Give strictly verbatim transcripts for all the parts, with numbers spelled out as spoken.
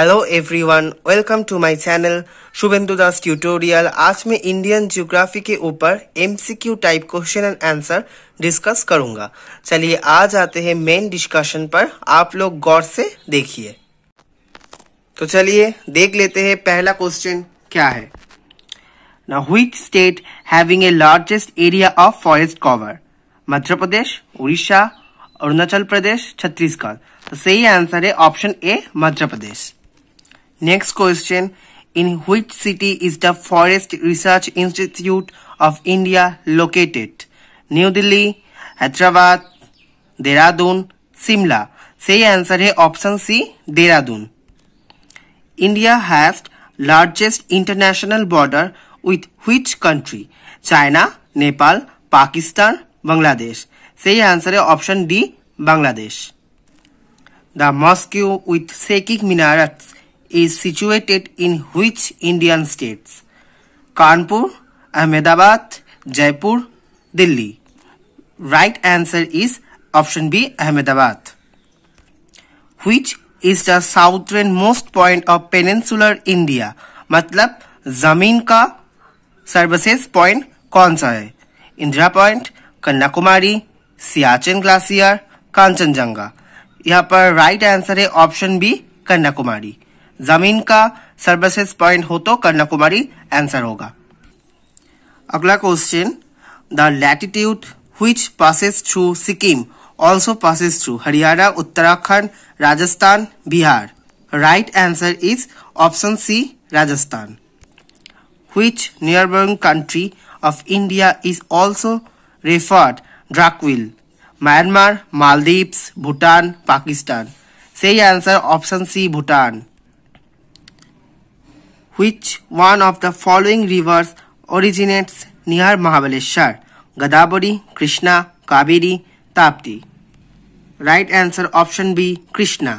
Hello everyone, welcome to my channel Shubhendu Das tutorial. आज मैं Indian Geography के ऊपर M C Q type question and answer discuss करूँगा. चलिए आज आते हैं main discussion पर. आप लोग गौर से देखिए. तो चलिए देख लेते हैं पहला question क्या है. Now which state having a largest area of forest cover? Madhya Pradesh, Orissa, Arunachal Pradesh, Chhattisgarh. तो सही आंसर है option A Madhya Pradesh. Next question, in which city is the Forest Research Institute of India located? New Delhi, Hyderabad, Dehradun, Simla. Say answer hai option C, Dehradun. India has largest international border with which country? China, Nepal, Pakistan, Bangladesh. Say answer hai option D, Bangladesh. The mosque with Sekik minarets is situated in which Indian states? Kanpur, Ahmedabad, Jaipur, Delhi. Right answer is option B, Ahmedabad. Which is the southernmost point of peninsular India? मतलब जमीन का सर्वश्रेष्ठ point कौन सा है? Indira point, Kanyakumari, Siachen glacier, Kanchenjunga. यहाँ पर right answer है option B, कन्याकुमारी. जमीन का सर्वश्रेष्ठ पॉइंट हो तो कन्याकुमारी आंसर होगा. अगला question, the latitude which passes through Sikkim also passes through Haryana, Uttarakhand, Rajasthan, Bihar. Right answer is option C, Rajasthan. Which neighbouring country of India is also referred Drukyul? Myanmar, Maldives, Bhutan, Pakistan. सही answer option C, Bhutan. Which one of the following rivers originates near Mahabaleshwar? Godavari, Krishna, Kaveri, Tapi. Right answer option B, Krishna.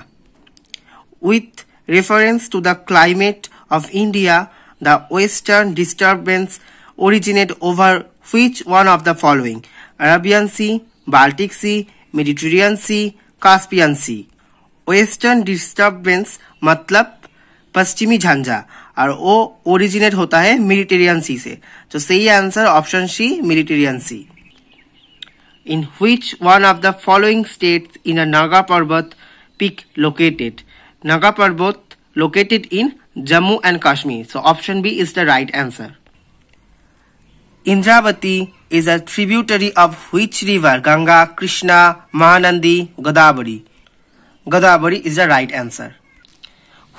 With reference to the climate of India, the western disturbance originate over which one of the following? Arabian Sea, Baltic Sea, Mediterranean Sea, Caspian Sea. Western disturbance मतलब पश्चिमी झांझा और वो originate होता है Mediterranean सी से. तो सही answer option C, Mediterranean sea. In which one of the following states in a Naga पर्वत पीक लोकेटेड? नागा पर्वत located in Jammu and Kashmir. So option B is the right answer. Indravati is a tributary of which river? Ganga, Krishna, Mahanadi, Godavari. Godavari is the right answer.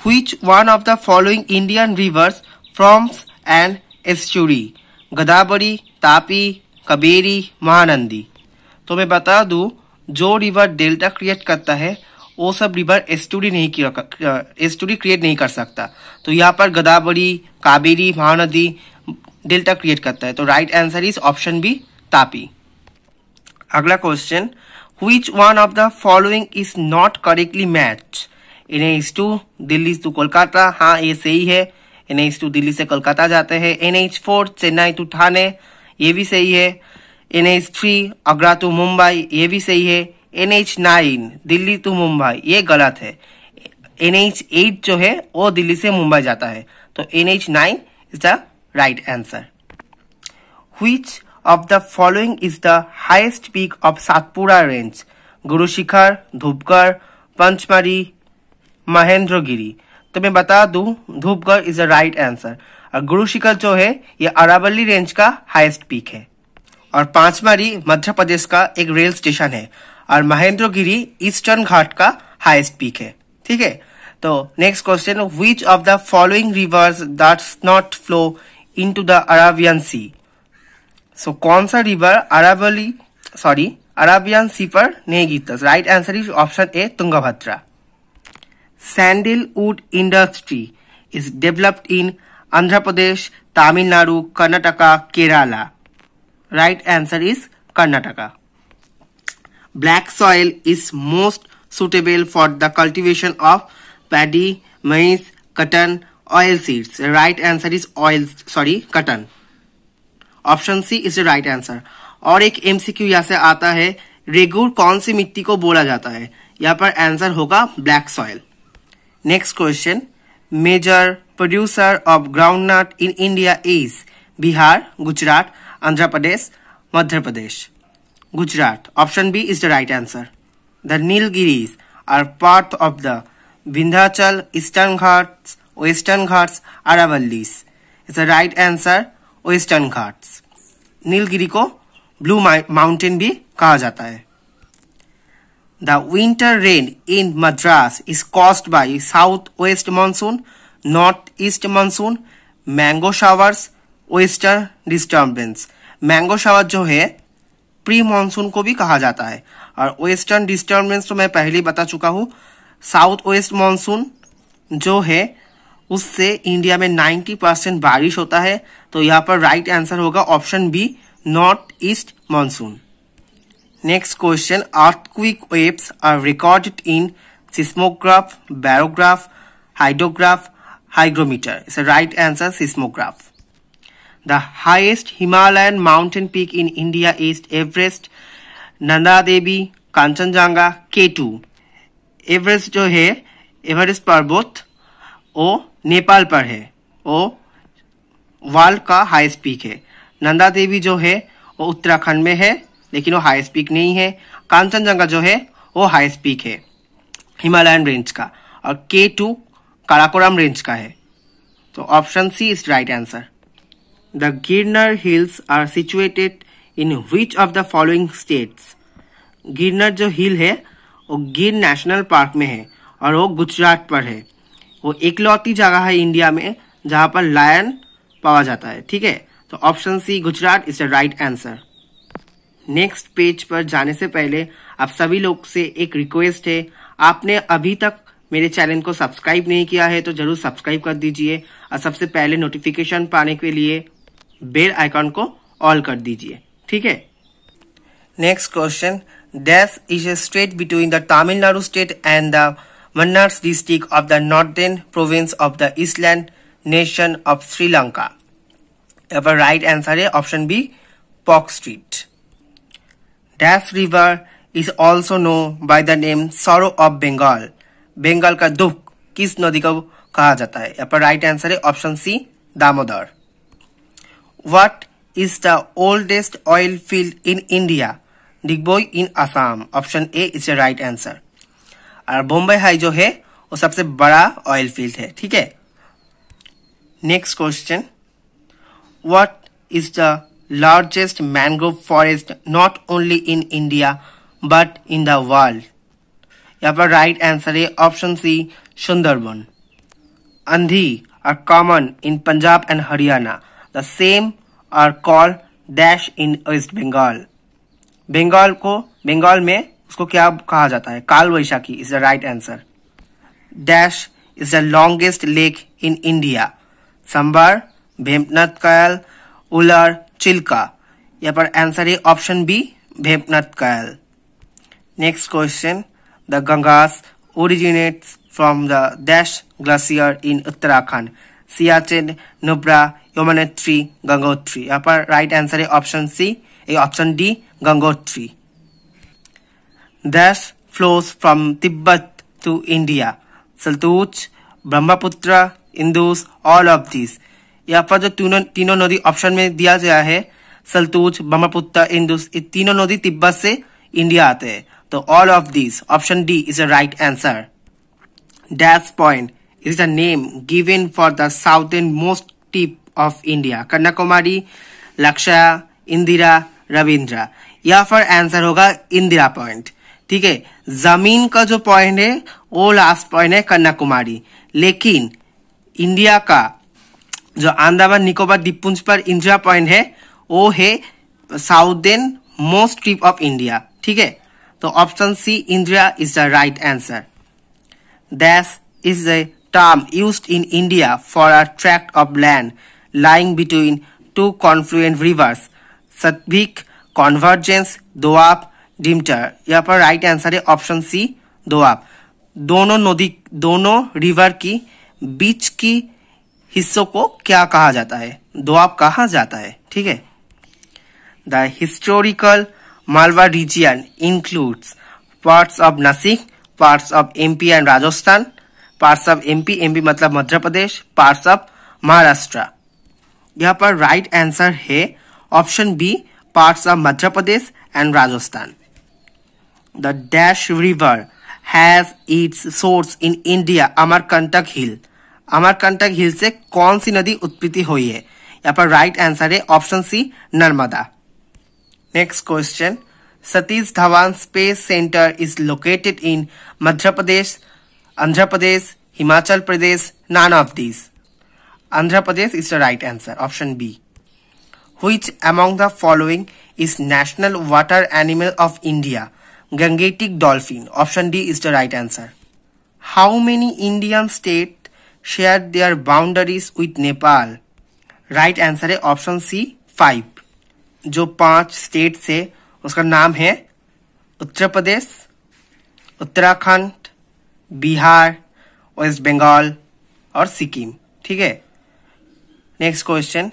Which one of the following Indian rivers forms an estuary? Godavari, Tapi, Kaveri, Mahanadi. तो मैं बता दूं, जो river delta create करता है वो सब river एस्टुरी नहीं एस्टुरी क्रिएट नहीं कर सकता. तो यहाँ पर गोदावरी, कावेरी, महानदी डेल्टा क्रिएट करता है. तो right answer is option B, Tapi. अगला question, which one of the following is not correctly matched? N H two Delhi to Kolkata. हाँ ये सही है, N H टू दिल्ली से कोलकाता जाते हैं. N H four Chennai to Thane, ये भी सही है. N H three Agra to Mumbai, ये भी सही है. N H nine Delhi to Mumbai, ये गलत है. N H एट जो है वो दिल्ली से मुंबई जाता है. तो N H nine is the right answer. Which of the following is the highest peak of Satpura range? गुरु शिखर, धूपगढ़, पंचमढ़ी, महेंद्रगिरी. तो मैं बता दूं, Dhupgarh is the right answer. और गुरु शिखर जो है ये अरावली रेंज का हाईएस्ट पीक है. और पांचमढ़ी मध्य प्रदेश का एक रेल स्टेशन है. और महेंद्रगिरी ईस्टर्न घाट का हाईएस्ट पीक है. ठीक है, तो next question, which of the following rivers does not flow into the Arabian sea? So कौन सा river Aravalli sorry Arabian sea पर नहीं गिरता? Right answer is option A, Tungabhadra. Sandalwood industry is developed in Andhra Pradesh, Tamil Nadu, Karnataka, Kerala. Right answer is Karnataka. Black soil is most suitable for the cultivation of paddy, maize, cotton, oil seeds. Right answer is oil, sorry, cotton. Option C is the right answer. और एक M C Q यहाँ से आता है, रेगुर कौन सी मिट्टी को बोला जाता है? यहाँ पर आंसर होगा black soil. Next question. Major producer of groundnut in India is Bihar, Gujarat, Andhra Pradesh, Madhya Pradesh. Gujarat. Option B is the right answer. The Nilgiris are part of the Vindhachal, Eastern Ghats, Western Ghats, Aravallis. It's the right answer, Western Ghats. Nilgiri ko Blue Mountain bhi kaha jata hai. The winter rain in Madras is caused by southwest monsoon, northeast monsoon, mango showers, western disturbance. Mango shower जो है pre monsoon को भी कहा जाता है और western disturbance तो मैं पहले ही बता चुका हूँ. साउथ वेस्ट मानसून जो है उससे इंडिया में नब्बे परसेंट बारिश होता है, तो यहाँ पर राइट आंसर होगा option B north east monsoon. Next question. Earthquake waves are recorded in seismograph, barograph, hydrograph, hygrometer. It's right answer seismograph. The highest Himalayan mountain peak in India is Everest, Nanda Devi, Kanchanjangha, K two. Everest जो है, Everest पर्वत वो नेपाल पर है, वो world का highest peak है. नंदा देवी जो है वो उत्तराखंड में है लेकिन वो हाईएस्ट पीक नहीं है. कांचनजंगा जो है वो हाईएस्ट पीक है हिमालयन रेंज का, और K two काराकोरम रेंज का है. तो option C is right answer. The Girnar Hills are situated in which of the following states? Girnar जो हिल है वो गिर नेशनल पार्क में है और वो गुजरात पर है. वो एकलौती जगह है इंडिया में जहाँ पर लायन पाया जाता है. ठीक है, तो option C Gujarat is the right answer. Next page पर जाने से पहले आप सभी लोग से एक रिक्वेस्ट है, आपने अभी तक मेरे चैनल को सब्सक्राइब नहीं किया है तो जरूर सब्सक्राइब कर दीजिए और सबसे पहले नोटिफिकेशन पाने के लिए बेल आइकॉन को ऑल कर दीजिए. ठीक है. Next question. Dash is a strait between the Tamil Nadu state and the Mannar district of the northern province of the island nation of Sri Lanka. अब राइट आंसर है option B pock strait. Dash river is also know by the name sorrow of Bengal. Bengal का दुख किस नदी को कहा जाता है? यहाँ पर राइट आंसर है option C Damodar. What is the oldest oil field in India? Digboi in Assam. Option A is the right answer. और बम्बई हाई जो है वो सबसे बड़ा ऑयल फील्ड है. ठीक है. Next question. What is the largest mangrove forest not only in India but in the world? यहाँ पर राइट आंसर है option C Sundarban. Aandhi are common in Punjab and Haryana. The same are called dash in West Bengal. Bengal को बंगाल में उसको क्या कहा जाता है? काल Vaisakhi is the right answer. Dash is the longest lake in India. संबार, भेंपनाथ कायल, उलर, चिल्का. यहाँ पर आंसर है ऑप्शन बी भेंपनाथ कायल. Next question. The Gangas originates from the dash glacier in Uttarakhand. Siachen, Nubra, Yomanetri, Gangotri. यहाँ पर राइट आंसर है option C a option D Gangotri. Dash flows from Tibet to India. Sutlej, Brahmaputra, Indus, all of this. यहाँ पर जो तीनों तीनों नदी option में दिया गया है, सलतूज, ब्रह्मपुत्र, इंदूस, ये तीनों नदी तिब्बत से इंडिया आते हैं. तो all of this option D is a right answer. Dash point is the name given for the southernmost tip of India. Kanyakumari, Lakshya, Indira, Ravindra. यहाँ पर आंसर होगा इंदिरा पॉइंट. ठीक है. जमीन का जो पॉइंट है वो लास्ट पॉइंट है कन्याकुमारी, लेकिन इंडिया का जो अंडमान निकोबार द्वीपपुंज पर इंदिरा पॉइंट है वो है southern most trip of India. ठीक है. तो option C Indira is the right answer. This is the term used in India for a tract of land lying between two confluent rivers, Saddle Peak, Convergence, Doab, Dimter. यहाँ पर right answer है option C Doab. दोनों नदी दोनों river की बीच की हिस्सों को क्या कहा जाता है? Doab कहा जाता है. ठीक है. The historical Malwa region includes parts of Nasik, parts of M P and Rajasthan, parts of MP, MP मतलब मध्य प्रदेश, पार्ट्स ऑफ महाराष्ट्र। यहाँ पर राइट आंसर है option B parts of Madhya Pradesh and Rajasthan. The dash river has its source in India Amarkantak hill. Amarkantak hill से कौन सी नदी उत्पत्ति हुई है? यहाँ पर राइट आंसर है option C Narmada. Next question, Satish Dhawan space centre is located in Madhya Pradesh, Andhra Pradesh, Himachal Pradesh, none of this. Andhra Pradesh is the right answer, option B. Which among the following is national water animal of India? Gangetic dolphin, option D is the right answer. How many Indian state share their boundaries with Nepal? Right answer है option C five. जो पांच state से उसका नाम है Uttar Pradesh, Uttarakhand, Bihar, west Bengal और सिक्किम, ठीक है। नेक्स्ट क्वेश्चन,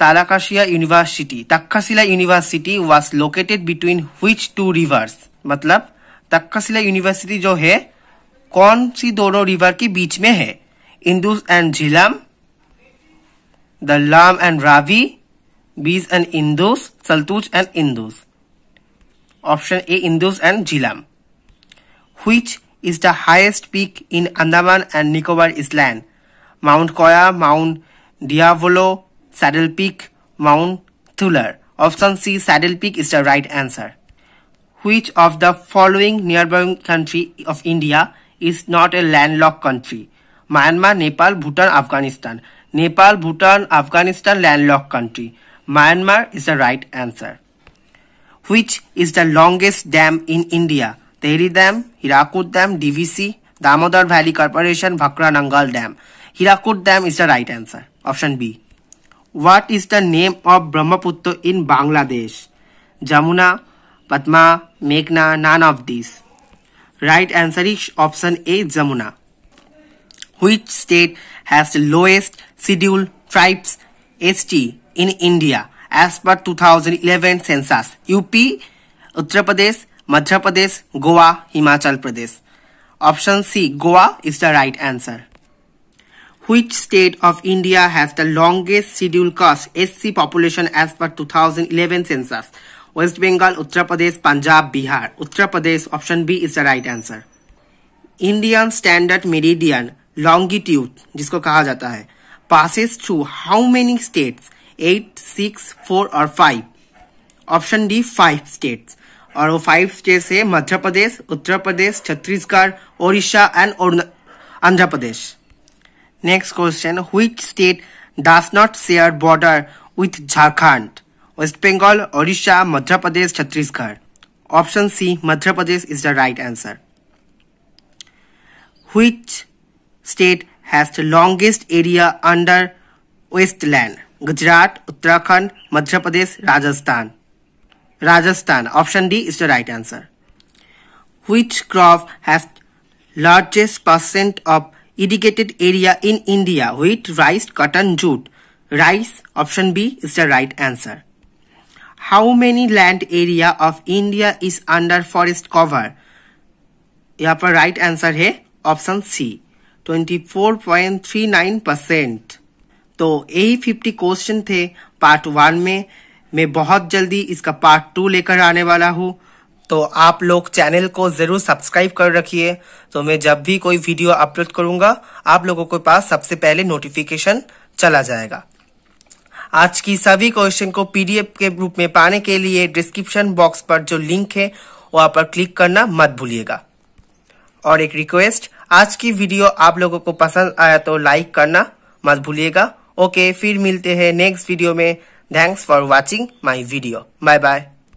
तारकाशिला university, Takshashila university was located between which two rivers? मतलब तक्षशिला यूनिवर्सिटी जो है कौन सी दोनों रिवर के बीच में है? इंदुस एंड झेलम, द लाम and Ravi, Beas and Indus, Sutlej and Indus. Option A Indus and Jhelum. Which is the highest peak in Andaman and Nicobar island? Mount Koya, mount Diavolo, saddle peak, mount Thuillier. Option C saddle peak is the right answer. Which of the following nearby country of India is not a landlocked country? Myanmar, Nepal, Bhutan, Afghanistan. Nepal, Bhutan, Afghanistan landlocked country. Myanmar is the right answer. Which is the longest dam in India? Tehri Dam, Hirakud Dam, D V C, Damodar Valley Corporation, Bhakra Nangal Dam. Hirakud Dam is the right answer, option B. What is the name of Brahmaputra in Bangladesh? Jamuna, Padma, Meghna, none of these. Right answer is option A, Jamuna. Which state has the lowest scheduled tribes S T in India as per twenty eleven census? U P, Uttar Pradesh, Madhya Pradesh, Goa, Himachal Pradesh. Option C, Goa is the right answer. Which state of India has the longest scheduled caste S C population as per twenty eleven census? West Bengal, Uttar Pradesh, Punjab, Bihar. Uttar Pradesh, option B is the right answer. Indian Standard Meridian longitude जिसको कहा जाता है passes through how many states? Eight, six, four और five. Option D five states, और वो five states है Madhya Pradesh, Uttar Pradesh, Chhattisgarh, Odisha and Andhra Pradesh. Next question, which state does not share border with Jharkhand? West Bengal, Odisha, Madhya Pradesh, Chhattisgarh. Option C, Madhya Pradesh is the right answer. Which state has the longest area under wasteland? Gujarat, Uttarakhand, Madhya Pradesh, Rajasthan. Rajasthan, option D is the right answer. Which crop has largest percent of irrigated area in India? Wheat, rice, cotton, jute. Rice, option B is the right answer. How many land area of India is under forest cover? यहाँ पर right answer है option C twenty four point three nine percent. तो यही fifty question थे part one में। मैं बहुत जल्दी इसका पार्ट टू लेकर आने वाला हूँ, तो आप लोग चैनल को ज़रूर सब्सक्राइब कर रखिए। तो मैं जब भी कोई वीडियो अपलोड करूँगा आप लोगों के पास सबसे पहले नोटिफिकेशन चला जाएगा। आज की सभी क्वेश्चन को पीडीएफ के रूप में पाने के लिए डिस्क्रिप्शन बॉक्स पर जो लिंक है वहाँ पर क्लिक करना मत भूलिएगा। और एक रिक्वेस्ट, आज की वीडियो आप लोगों को पसंद आया तो लाइक करना मत भूलिएगा। ओके okay, फिर मिलते हैं नेक्स्ट वीडियो में। Thanks for watching my video. Bye bye.